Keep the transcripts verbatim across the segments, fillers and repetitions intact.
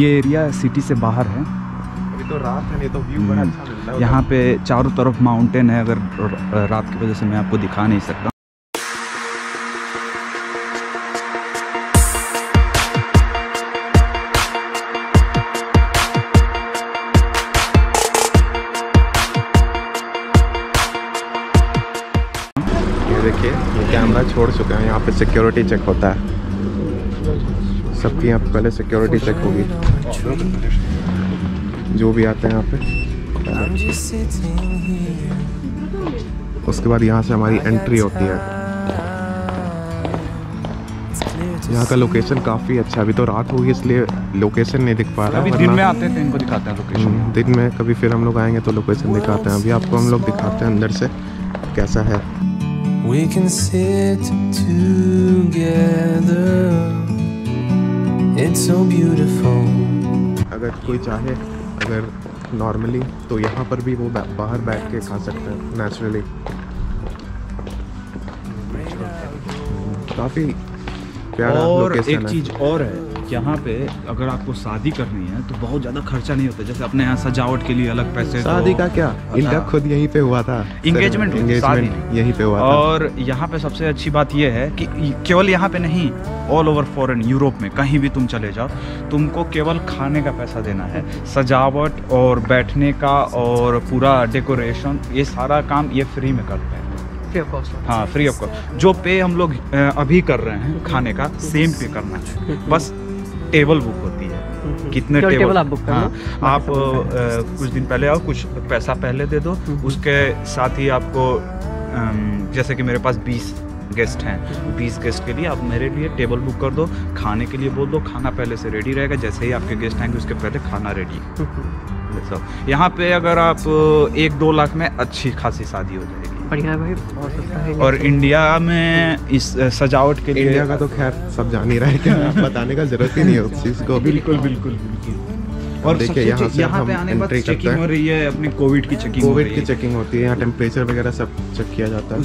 ये area city से बाहर है। अभी तो रात है, नहीं तो व्यू बड़ा अच्छा मिल रहा है। यहाँ पे चारों तरफ माउंटेन है, अगर रात की वजह से मैं आपको दिखा नहीं सकता। देखिए ये कैमरा छोड़ चुके हैं, यहाँ पे सिक्योरिटी चेक होता है सबकी। यहाँ पे पहले सिक्योरिटी चेक होगी, जो भी आते हैं यहाँ पे। उसके बाद यहाँ से हमारी एंट्री होती है। यहाँ का लोकेशन काफ़ी अच्छा, अभी तो रात होगी इसलिए लोकेशन नहीं दिख पा रहा है। दिन में आते थे, इनको दिखाते हैं लोकेशन। दिन में कभी फिर हम लोग आएंगे तो लोकेशन दिखाते हैं। अभी आपको हम लोग दिखाते हैं अंदर से कैसा है। We can sit together, it's so beautiful. अगर कोई चाहे, अगर नॉर्मली तो यहाँ पर भी वो बाहर बैठ के खा सकते हैं नेचुरली। काफ़ी प्यारा लोकेशन है। और एक चीज़ और है, यहाँ पे अगर आपको शादी करनी है तो बहुत ज़्यादा खर्चा नहीं होता, जैसे अपने यहाँ सजावट के लिए अलग पैसे। शादी का क्या, इनका खुद यहीं पे हुआ था इंगेजमेंट, इंगेजमेंट यहीं पे हुआ था। और यहाँ पे सबसे अच्छी बात यह है कि केवल यहाँ पे नहीं, ऑल ओवर फॉरेन, यूरोप में कहीं भी तुम चले जाओ, तुमको केवल खाने का पैसा देना है। सजावट और बैठने का और पूरा डेकोरेशन, ये सारा काम ये फ्री में करते हैं। फ्री ऑफ कॉस्ट, हाँ फ्री ऑफ कॉस्ट। जो पे हम लोग अभी कर रहे हैं खाने का, सेम पे करना है, बस टेबल बुक होती है। कितने टेबल, टेबल आप बुक कर, हाँ, आप आ, कुछ दिन पहले आओ, कुछ पैसा पहले दे दो। उसके साथ ही आपको आ, जैसे कि मेरे पास बीस गेस्ट हैं, बीस गेस्ट के लिए आप मेरे लिए टेबल बुक कर दो। खाने के लिए बोल दो, खाना पहले से रेडी रहेगा, जैसे ही आपके गेस्ट आएंगे उसके पहले खाना रेडी है सब। यहाँ पे अगर आप एक दो लाख में अच्छी खासी शादी हो जाएगी। बढ़िया भाई, बहुत सस्ता है। और इंडिया में इस सजावट के लिए, इंडिया का तो खैर सब जान ही रहे हैं, बताने का जरूरत ही नहीं है उस चीज़ को। बिल्कुल बिल्कुल बिल्कुल। और देखिए यहाँ से हम एंट्री करते हैं, और ये अपने कोविड की चेकिंग, कोविड की चेकिंग होती है यहाँ, टेम्परेचर वगैरह सब चेक किया जाता है।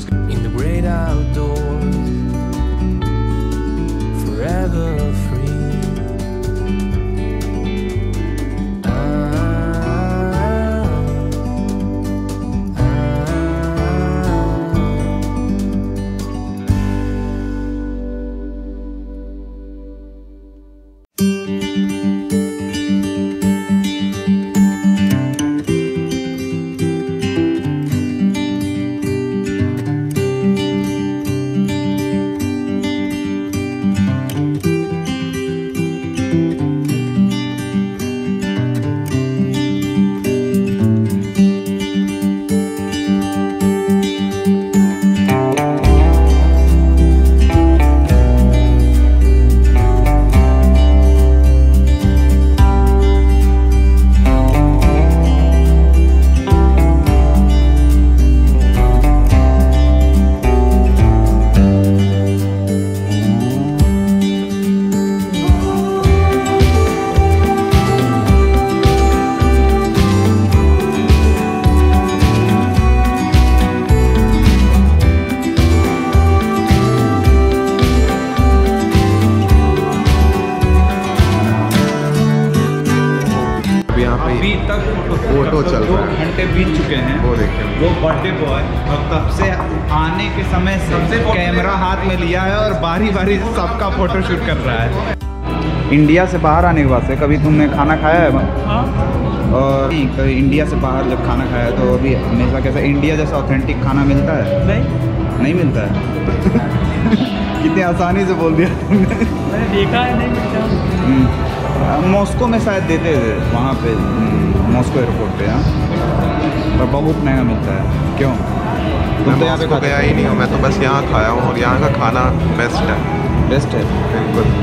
फोटो चल रहा है, दो घंटे बीत चुके हैं। वो देखिए वो बर्थडे बॉय, और तब से आने के समय से कैमरा हाथ में लिया है और बारी बारी सबका फोटो शूट कर रहा है। इंडिया से बाहर आने के बाद से कभी तुमने खाना खाया है? और कभी इंडिया से बाहर जब खाना खाया है तो अभी हमेशा कैसा इंडिया जैसा ऑथेंटिक खाना मिलता है? नहीं नहीं मिलता है। कितने आसानी से बोल दिया तुमने। मैंने देखा है नहीं मिलता। मॉस्को में शायद देते थे, वहाँ पे मॉस्को एयरपोर्ट पे। हाँ, पर बहुत महंगा मिलता है। क्यों, तुम तो यहाँ पे गया ही नहीं हो। मैं तो बस यहाँ खाया हूँ, और यहाँ का खाना बेस्ट है, बेस्ट है बिल्कुल।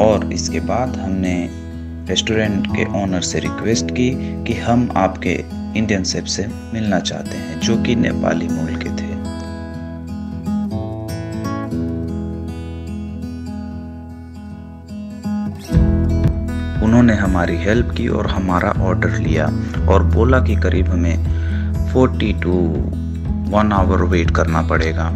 और इसके बाद हमने रेस्टोरेंट के ओनर से रिक्वेस्ट की कि हम आपके इंडियन शेफ से मिलना चाहते हैं, जो कि नेपाली मूल के थे। उन्होंने हमारी हेल्प की और हमारा ऑर्डर लिया, और बोला कि करीब हमें forty to one hour wait करना पड़ेगा।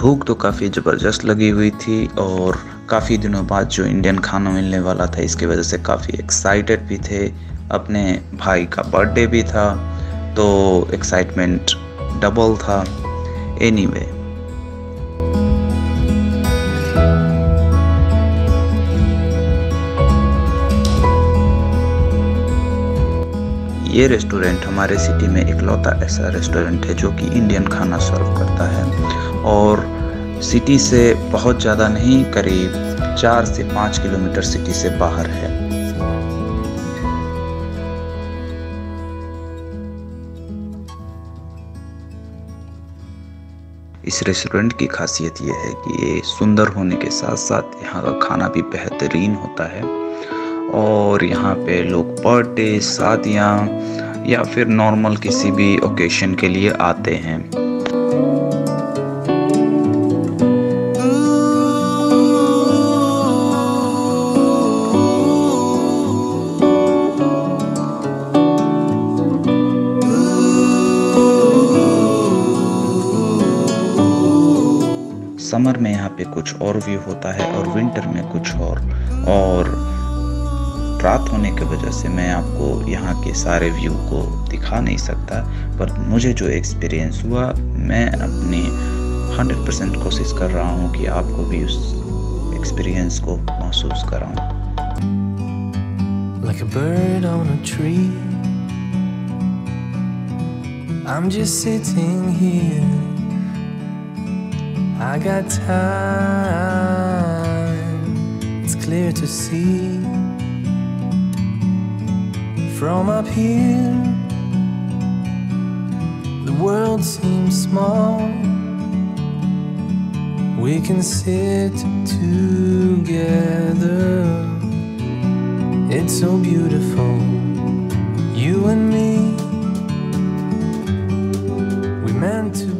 भूख तो काफ़ी ज़बरदस्त लगी हुई थी और काफ़ी दिनों बाद जो इंडियन खाना मिलने वाला था इसकी वजह से काफ़ी एक्साइटेड भी थे। अपने भाई का बर्थडे भी था तो एक्साइटमेंट डबल था। एनीवे ये रेस्टोरेंट हमारे सिटी में इकलौता ऐसा रेस्टोरेंट है जो कि इंडियन खाना सर्व करता है और सिटी से बहुत ज़्यादा नहीं, करीब चार से पाँच किलोमीटर सिटी से बाहर है। इस रेस्टोरेंट की खासियत यह है कि ये सुंदर होने के साथ साथ यहाँ का खाना भी बेहतरीन होता है और यहाँ पे लोग बर्थडे, शादियाँ या फिर नॉर्मल किसी भी ओकेशन के लिए आते हैं। समर में यहाँ पे कुछ और व्यू होता है और विंटर में कुछ और और रात होने की वजह से मैं आपको यहाँ के सारे व्यू को दिखा नहीं सकता, पर मुझे जो एक्सपीरियंस हुआ मैं अपनी हंड्रेड परसेंट कोशिश कर रहा हूँ कि आपको भी उस एक्सपीरियंस को महसूस कराऊँ। Like a bird on a tree, I'm just sitting here, I got time, it's clear to see. From up here, the world seems small. We can sit together. It's so beautiful, you and me. We meant to.